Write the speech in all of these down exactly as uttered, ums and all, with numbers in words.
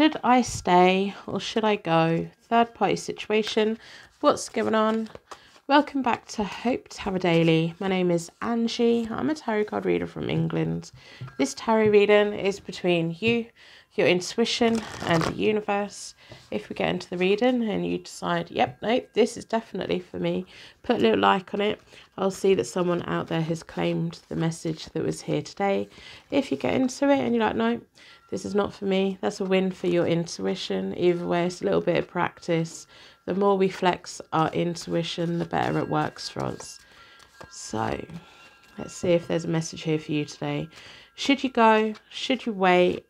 Should I stay or should I go? Third party situation. What's going on? Welcome back to Hope Tarot Daily. My name is Angie. I'm a tarot card reader from England. This tarot reading is between you, your intuition and the universe. If we get into the reading and you decide, yep, nope, this is definitely for me, put a little like on it. I'll see that someone out there has claimed the message that was here today. If you get into it and you're like, no, this is not for me, that's a win for your intuition. Either way, it's a little bit of practice. The more we flex our intuition, the better it works for us. So, let's see if there's a message here for you today. Should you go? Should you wait?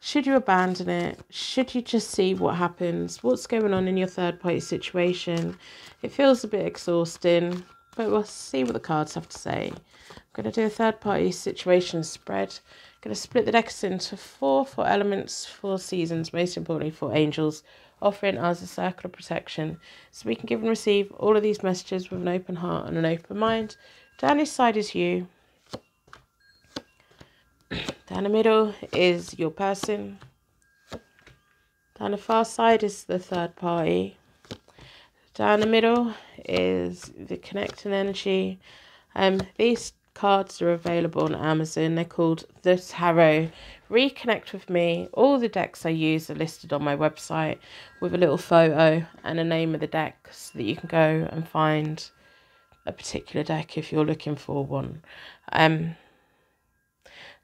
Should you abandon it? Should you just see what happens? What's going on in your third party situation? It feels a bit exhausting, but we'll see what the cards have to say. I'm going to do a third party situation spread. I'm going to split the decks into four, four elements, four seasons, most importantly, four angels, offering us a circle of protection so we can give and receive all of these messages with an open heart and an open mind. Down this side is you. Down the middle is your person. Down the far side is the third party. Down the middle is the connecting energy. Um, these cards are available on Amazon. They're called The Tarot Reconnect With Me. All the decks I use are listed on my website with a little photo and a name of the deck so that you can go and find a particular deck if you're looking for one. Um,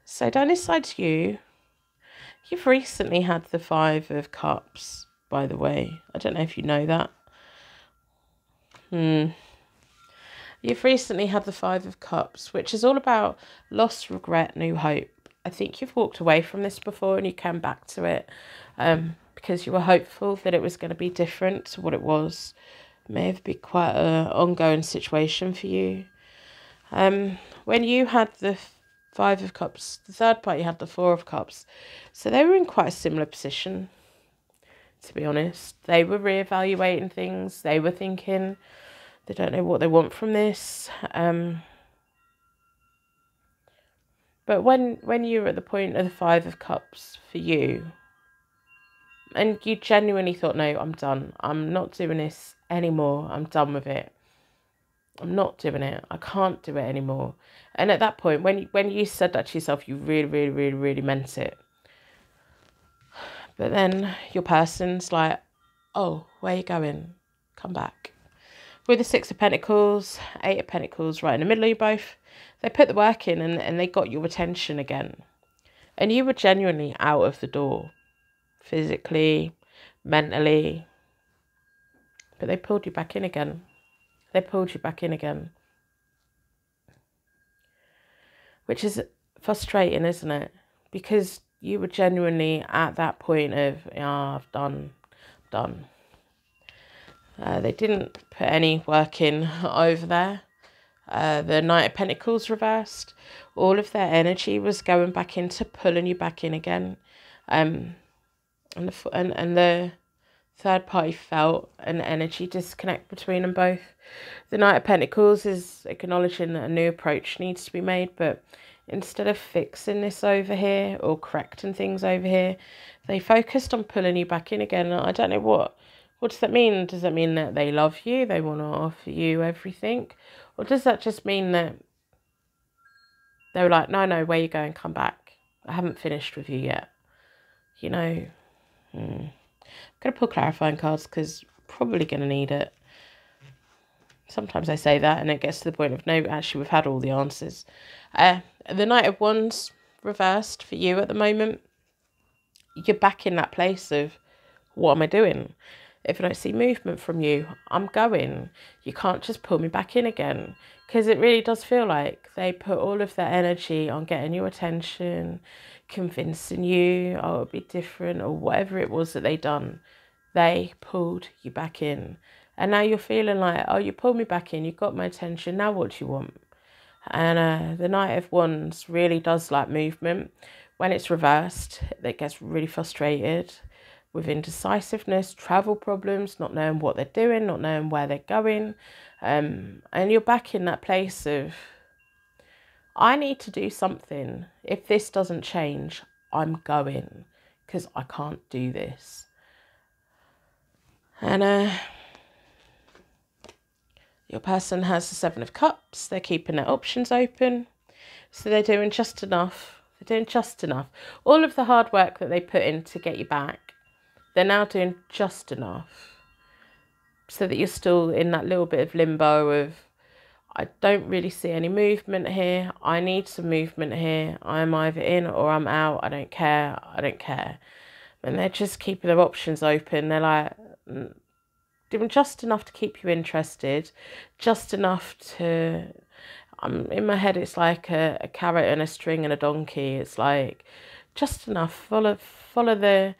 so down this side to you, you've recently had the Five of Cups, by the way. I don't know if you know that. Hmm. You've recently had the Five of Cups, which is all about loss, regret, new hope. I think you've walked away from this before and you came back to it um, because you were hopeful that it was going to be different to what it was. It may have been quite an ongoing situation for you. Um, when you had the Five of Cups, the third party had the Four of Cups. So they were in quite a similar position, to be honest. They were reevaluating things. They were thinking they don't know what they want from this. Um, but when when you were at the point of the Five of Cups for you, and you genuinely thought, no, I'm done. I'm not doing this anymore. I'm done with it. I'm not doing it. I can't do it anymore. And at that point, when, when you said that to yourself, you really, really, really, really meant it. But then your person's like, oh, where are you going? Come back. With the Six of Pentacles, Eight of Pentacles right in the middle of you both, they put the work in and, and they got your attention again. And you were genuinely out of the door, physically, mentally. But they pulled you back in again. They pulled you back in again. Which is frustrating, isn't it? Because you were genuinely at that point of, ah, oh, I've done, done. Uh, they didn't put any work in over there. Uh, the Knight of Pentacles reversed. All of their energy was going back into pulling you back in again. Um, and, the, and, and the third party felt an energy disconnect between them both. The Knight of Pentacles is acknowledging that a new approach needs to be made, but instead of fixing this over here or correcting things over here, they focused on pulling you back in again. I don't know what. What does that mean? Does that mean that they love you? They want to offer you everything? Or does that just mean that they were like, no, no, where you going? Come back. I haven't finished with you yet. You know, hmm. I'm going to pull clarifying cards because probably going to need it. Sometimes I say that and it gets to the point of, no, actually, we've had all the answers. Uh, the Knight of Wands reversed for you at the moment. You're back in that place of, what am I doing? If I don't see movement from you, I'm going. You can't just pull me back in again. Because it really does feel like they put all of their energy on getting your attention, convincing you, oh, it'll be different, or whatever it was that they done. They pulled you back in. And now you're feeling like, oh, you pulled me back in, you got my attention, now what do you want? And uh, the Knight of Wands really does like movement. When it's reversed, it gets really frustrated with indecisiveness, travel problems, not knowing what they're doing, not knowing where they're going. Um, and you're back in that place of, I need to do something. If this doesn't change, I'm going. because I can't do this. And uh, your person has the Seven of Cups. They're keeping their options open. So they're doing just enough. They're doing just enough. All of the hard work that they put in to get you back, they're now doing just enough. So that you're still in that little bit of limbo of, I don't really see any movement here. I need some movement here. I'm either in or I'm out. I don't care. I don't care. And they're just keeping their options open. They're like, doing just enough to keep you interested. Just enough to, I'm in my head, it's like a, a carrot and a string and a donkey. It's like, just enough. Follow, follow the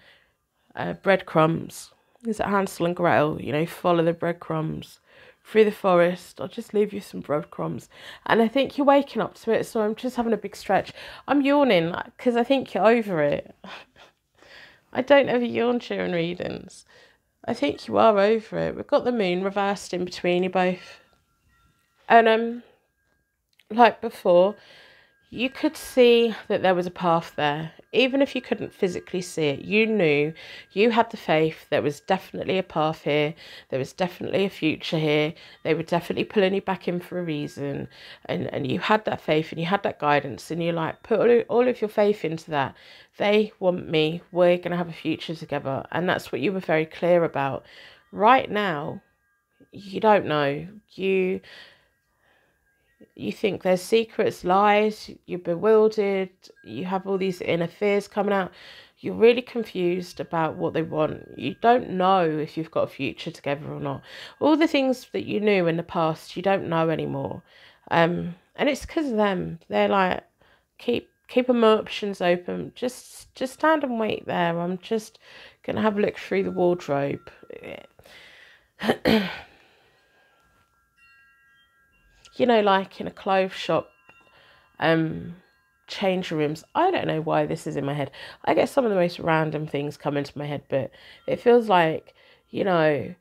uh, breadcrumbs. Is it Hansel and Gretel? You know, follow the breadcrumbs through the forest. I'll just leave you some breadcrumbs. And I think you're waking up to it. So I'm just having a big stretch. I'm yawning because I think you're over it. I don't ever yawn during readings. I think you are over it. We've got the moon reversed in between you both. And um, like before, you could see that there was a path there. Even if you couldn't physically see it, you knew, you had the faith, there was definitely a path here, there was definitely a future here, they were definitely pulling you back in for a reason, and, and you had that faith and you had that guidance, and you're like, put all of your faith into that. They want me, we're going to have a future together, and that's what you were very clear about. Right now, you don't know, you... You think there's secrets, lies, you're bewildered, you have all these inner fears coming out. You're really confused about what they want. You don't know if you've got a future together or not. All the things that you knew in the past, you don't know anymore. Um, and it's because of them. They're like, keep keep my options open. Just, just stand and wait there. I'm just going to have a look through the wardrobe. You know, like in a clothes shop, um, change rooms. I don't know why this is in my head. I get some of the most random things come into my head, but it feels like, you know,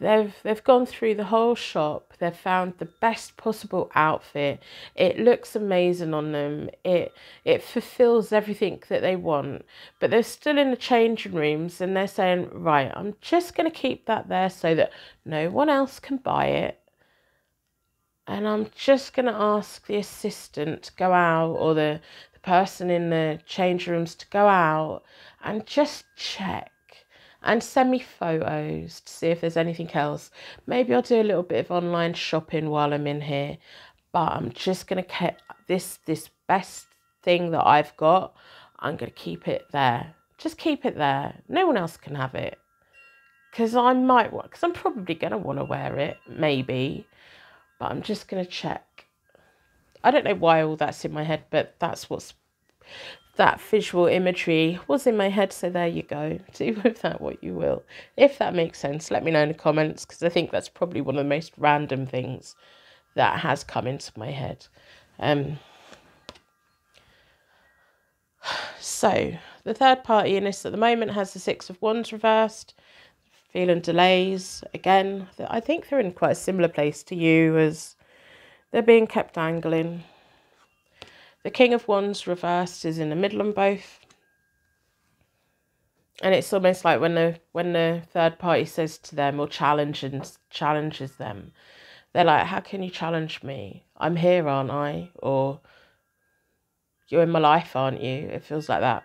they've they've gone through the whole shop. They've found the best possible outfit. It looks amazing on them. It it fulfills everything that they want. But they're still in the changing rooms, and they're saying, right, I'm just going to keep that there so that no one else can buy it. And I'm just going to ask the assistant to go out, or the, the person in the change rooms to go out and just check and send me photos to see if there's anything else. Maybe I'll do a little bit of online shopping while I'm in here, but I'm just going to keep this, this best thing that I've got. I'm going to keep it there. Just keep it there. No one else can have it, because I might want, because I'm probably going to want to wear it, maybe. But I'm just going to check. I don't know why all that's in my head, but that's what's, that visual imagery was in my head. So there you go. Do with that what you will. If that makes sense, let me know in the comments, because I think that's probably one of the most random things that has come into my head. Um. So the third party in this at the moment has the Six of Wands reversed. Feeling delays again. I think they're in quite a similar place to you, as they're being kept dangling. The King of Wands reversed is in the middle on both, and it's almost like when the when the third party says to them or challenges challenges them, they're like, "How can you challenge me? I'm here, aren't I?" Or, "You're in my life, aren't you?" It feels like that.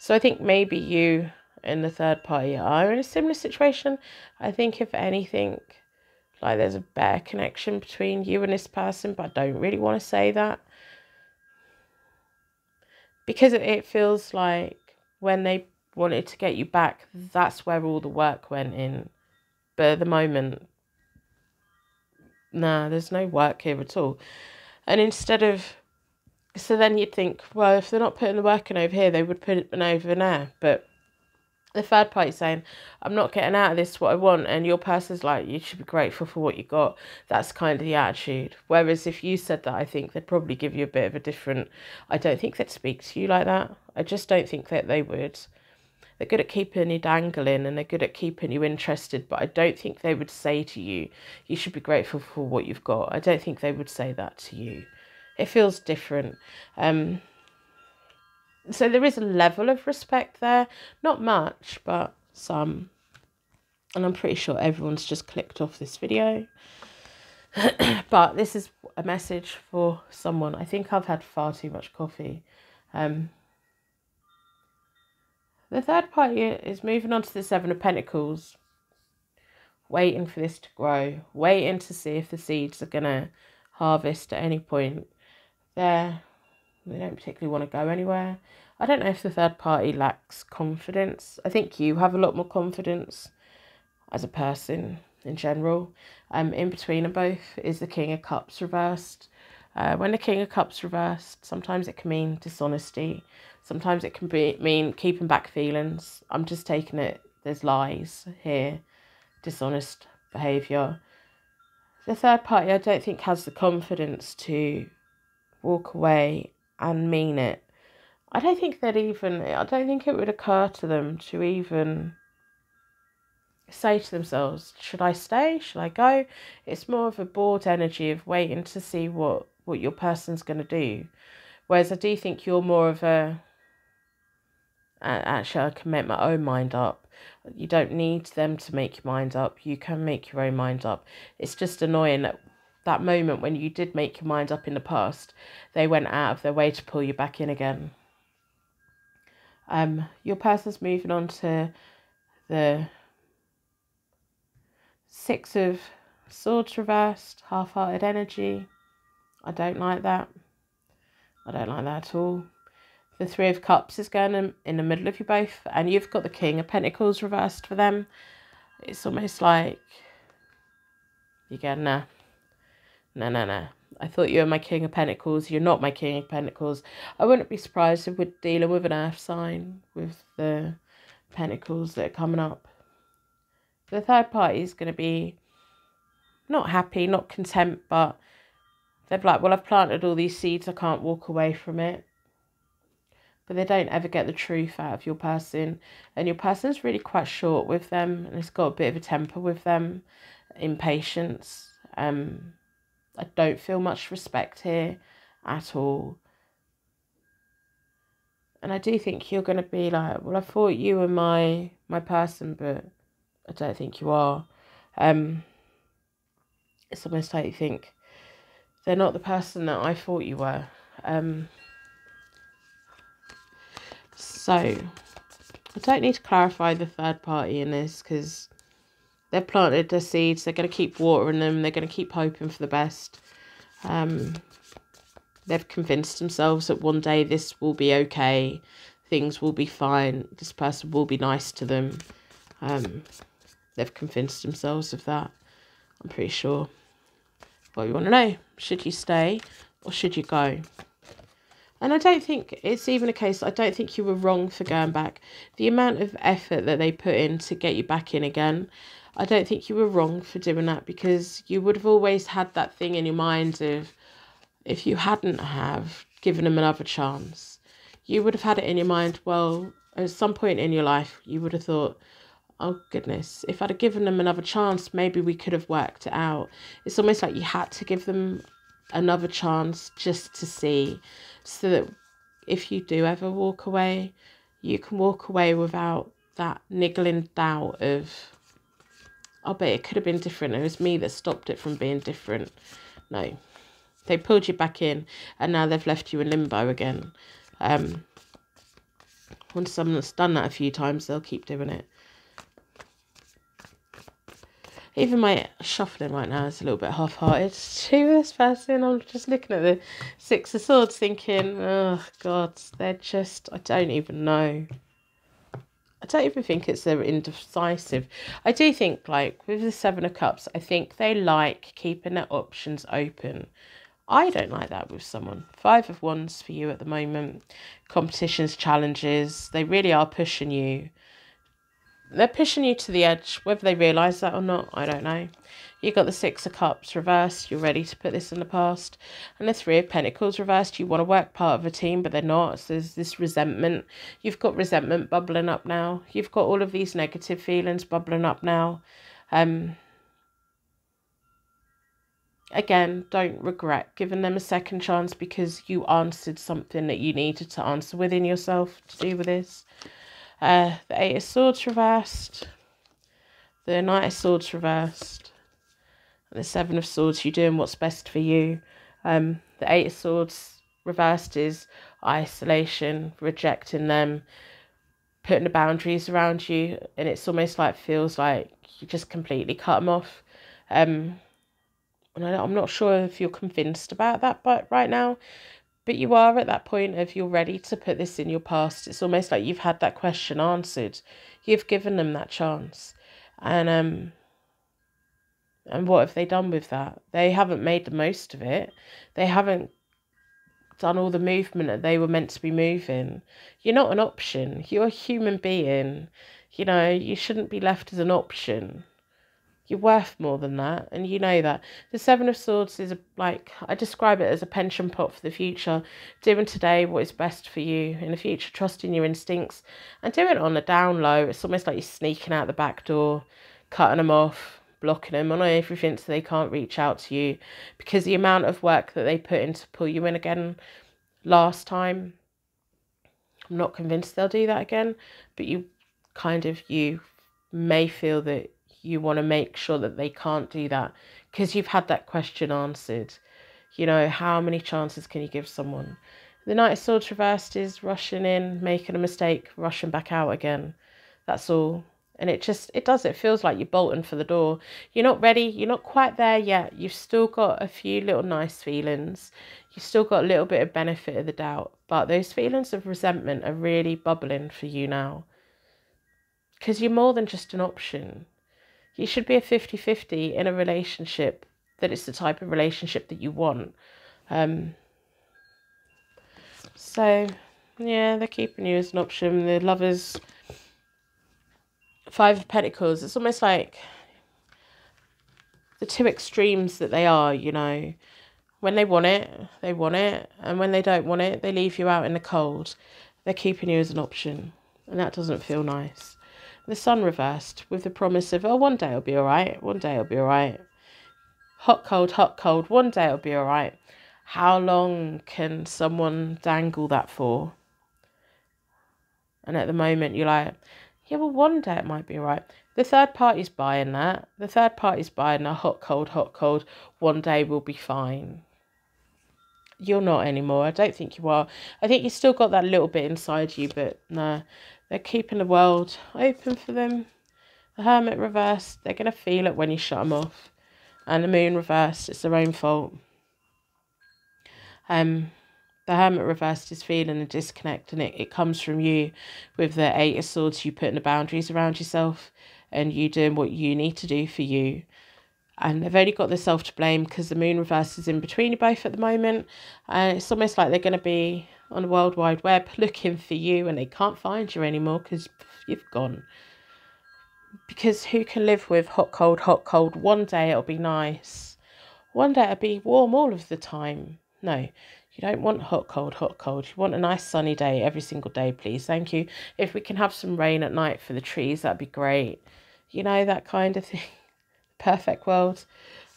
So I think maybe you and the third party are in a similar situation. I think if anything, like there's a better connection between you and this person, but I don't really want to say that, because it feels like when they wanted to get you back, that's where all the work went in. But at the moment, nah, there's no work here at all. And instead of, so then you'd think, well, if they're not putting the work in over here, they would put it in over there. But the third party saying, I'm not getting out of this what I want, and your person's like, you should be grateful for what you got. That's kind of the attitude. Whereas if you said that, I think they'd probably give you a bit of a different, I don't think they'd speak to you like that. I just don't think that they would. They're good at keeping you dangling, and they're good at keeping you interested, but I don't think they would say to you, you should be grateful for what you've got. I don't think they would say that to you. It feels different. Um... So there is a level of respect there. Not much, but some. And I'm pretty sure everyone's just clicked off this video. But this is a message for someone. I think I've had far too much coffee. Um, the third party is moving on to the Seven of Pentacles. Waiting for this to grow. Waiting to see if the seeds are going to harvest at any point. They're, they don't particularly want to go anywhere. I don't know if the third party lacks confidence. I think you have a lot more confidence as a person in general. Um, in between them both is the King of Cups reversed. Uh, when the King of Cups reversed, sometimes it can mean dishonesty. Sometimes it can be mean keeping back feelings. I'm just taking it, there's lies here. Dishonest behaviour. The third party, I don't think, has the confidence to walk away and mean it. I don't think they'd even, I don't think it would occur to them to even say to themselves, should I stay? Should I go? It's more of a bored energy of waiting to see what, what your person's going to do. Whereas I do think you're more of a, actually I can make my own mind up. You don't need them to make your mind up. You can make your own mind up. It's just annoying that that moment when you did make your mind up in the past, they went out of their way to pull you back in again. Um, your person's moving on to the Six of Swords reversed, half-hearted energy. I don't like that. I don't like that at all. The Three of Cups is going in the middle of you both, and you've got the King of Pentacles reversed for them. It's almost like you go, nah, no, no, no. I thought you were my King of Pentacles. You're not my King of Pentacles. I wouldn't be surprised if we're dealing with an earth sign with the Pentacles that are coming up. The third party is going to be not happy, not content, but they're like, well, I've planted all these seeds. I can't walk away from it. But they don't ever get the truth out of your person, and your person's really quite short with them, and it's got a bit of a temper with them, impatience. Um, I don't feel much respect here at all. And I do think you're going to be like, well, I thought you were my, my person, but I don't think you are. Um, it's almost like you think they're not the person that I thought you were. Um... So, I don't need to clarify the third party in this, because they've planted their seeds. They're going to keep watering them. They're going to keep hoping for the best. Um, they've convinced themselves that one day this will be okay. Things will be fine. This person will be nice to them. Um, they've convinced themselves of that, I'm pretty sure. Well, you want to know, should you stay or should you go? And I don't think it's even a case, I don't think you were wrong for going back. The amount of effort that they put in to get you back in again, I don't think you were wrong for doing that, because you would have always had that thing in your mind of, if you hadn't have given them another chance, you would have had it in your mind, well, at some point in your life, you would have thought, oh goodness, if I'd have given them another chance, maybe we could have worked it out. It's almost like you had to give them another chance just to see, so that if you do ever walk away, you can walk away without that niggling doubt of, I bet it could have been different, it was me that stopped it from being different. No, they pulled you back in, and now they've left you in limbo again. Um once someone's done that a few times, they'll keep doing it. Even my shuffling right now is a little bit half-hearted to this person. I'm just looking at the Six of Swords thinking, oh, God, they're just, I don't even know. I don't even think it's they're indecisive. I do think, like, with the Seven of Cups, I think they like keeping their options open. I don't like that with someone. Five of Wands for you at the moment. Competitions, challenges. They really are pushing you. They're pushing you to the edge, whether they realise that or not, I don't know. You've got the Six of Cups reversed, you're ready to put this in the past. And the Three of Pentacles reversed, you want to work part of a team, but they're not. So there's this resentment. You've got resentment bubbling up now. You've got all of these negative feelings bubbling up now. Um, Again, don't regret giving them a second chance because you answered something that you needed to answer within yourself to do with this. Uh, the Eight of Swords reversed, the Knight of Swords reversed, and the Seven of Swords, you're doing what's best for you. Um, the Eight of Swords reversed is isolation, rejecting them, putting the boundaries around you, and it's almost like feels like you just completely cut them off. Um, And I'm not sure if you're convinced about that but right now, but you are at that point of you're ready to put this in your past. It's almost like you've had that question answered. You've given them that chance. And um, and what have they done with that? They haven't made the most of it. They haven't done all the movement that they were meant to be moving. You're not an option. You're a human being. You know, you shouldn't be left as an option. You're worth more than that, and you know that. The Seven of Swords is a, like, I describe it as a pension pot for the future. Doing today what is best for you in the future, trusting your instincts, and doing it on a down low. It's almost like you're sneaking out the back door, cutting them off, blocking them on everything so they can't reach out to you, because the amount of work that they put in to pull you in again last time, I'm not convinced they'll do that again, but you kind of, you may feel that you want to make sure that they can't do that because you've had that question answered. You know, how many chances can you give someone? The Knight of Swords reversed is rushing in, making a mistake, rushing back out again. That's all. And it just, it does, it feels like you're bolting for the door. You're not ready. You're not quite there yet. You've still got a few little nice feelings. You've still got a little bit of benefit of the doubt. But those feelings of resentment are really bubbling for you now, because you're more than just an option. You should be a fifty fifty in a relationship, that it's the type of relationship that you want. Um, so, yeah, they're keeping you as an option. The Lovers, Five of Pentacles, it's almost like the two extremes that they are, you know. When they want it, they want it. And when they don't want it, they leave you out in the cold. They're keeping you as an option. And that doesn't feel nice. The Sun reversed with the promise of, oh, one day it'll be all right. One day it'll be all right. Hot, cold, hot, cold. One day it'll be all right. How long can someone dangle that for? And at the moment, you're like, yeah, well, one day it might be all right. The third party's buying that. The third party's buying a hot, cold, hot, cold. One day we'll be fine. You're not anymore. I don't think you are. I think you still got that little bit inside you, but no. They're keeping the world open for them. The Hermit reversed. They're going to feel it when you shut them off. And the Moon reversed. It's their own fault. Um, the Hermit reversed is feeling a disconnect. And it, it comes from you with the Eight of Swords. You putting the boundaries around yourself. And you doing what you need to do for you. And they've only got themselves to blame because the Moon reversed is in between you both at the moment. And it's almost like they're going to be on the World Wide Web looking for you, and they can't find you anymore because you've gone. Because who can live with hot, cold, hot, cold? One day it'll be nice. One day it'll be warm all of the time. No, you don't want hot, cold, hot, cold. You want a nice sunny day every single day, please. Thank you. If we can have some rain at night for the trees, that'd be great. You know, that kind of thing. Perfect world.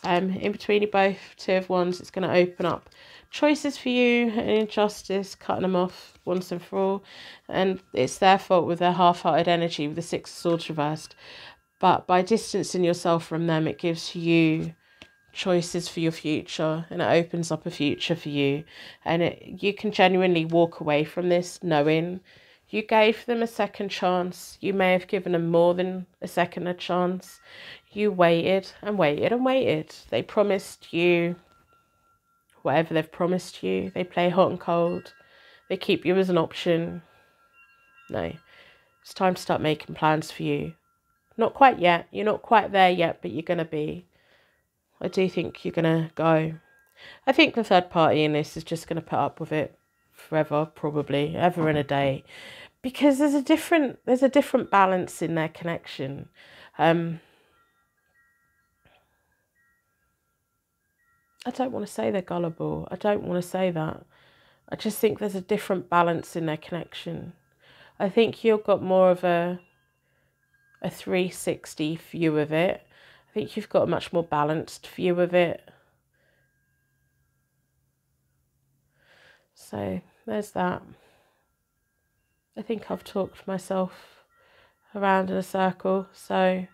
Um, in between you both, Two of Wands, it's going to open up choices for you and injustice, cutting them off once and for all. And it's their fault with their half-hearted energy with the Six of Swords reversed. But by distancing yourself from them, it gives you choices for your future, and it opens up a future for you. And it, you can genuinely walk away from this knowing you gave them a second chance. You may have given them more than a second a chance. You waited and waited and waited. They promised you whatever they've promised you. They play hot and cold. They keep you as an option. No, it's time to start making plans for you. Not quite yet. You're not quite there yet, but you're going to be. I do think you're going to go. I think the third party in this is just going to put up with it forever, probably, ever and a day. Because there's a different, there's a different balance in their connection. Um... I don't want to say they're gullible. I don't want to say that. I just think there's a different balance in their connection. I think you've got more of a a three sixty view of it. I think you've got a much more balanced view of it. So there's that. I think I've talked myself around in a circle, so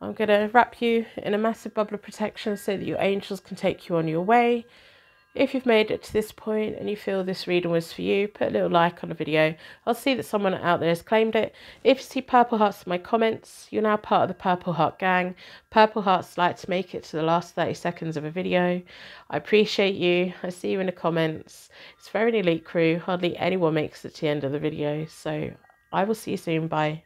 I'm going to wrap you in a massive bubble of protection so that your angels can take you on your way. If you've made it to this point and you feel this reading was for you, put a little like on the video. I'll see that someone out there has claimed it. If you see purple hearts in my comments, you're now part of the Purple Heart gang. Purple hearts like to make it to the last thirty seconds of a video. I appreciate you. I see you in the comments. It's a very elite crew. Hardly anyone makes it to the end of the video. So I will see you soon. Bye.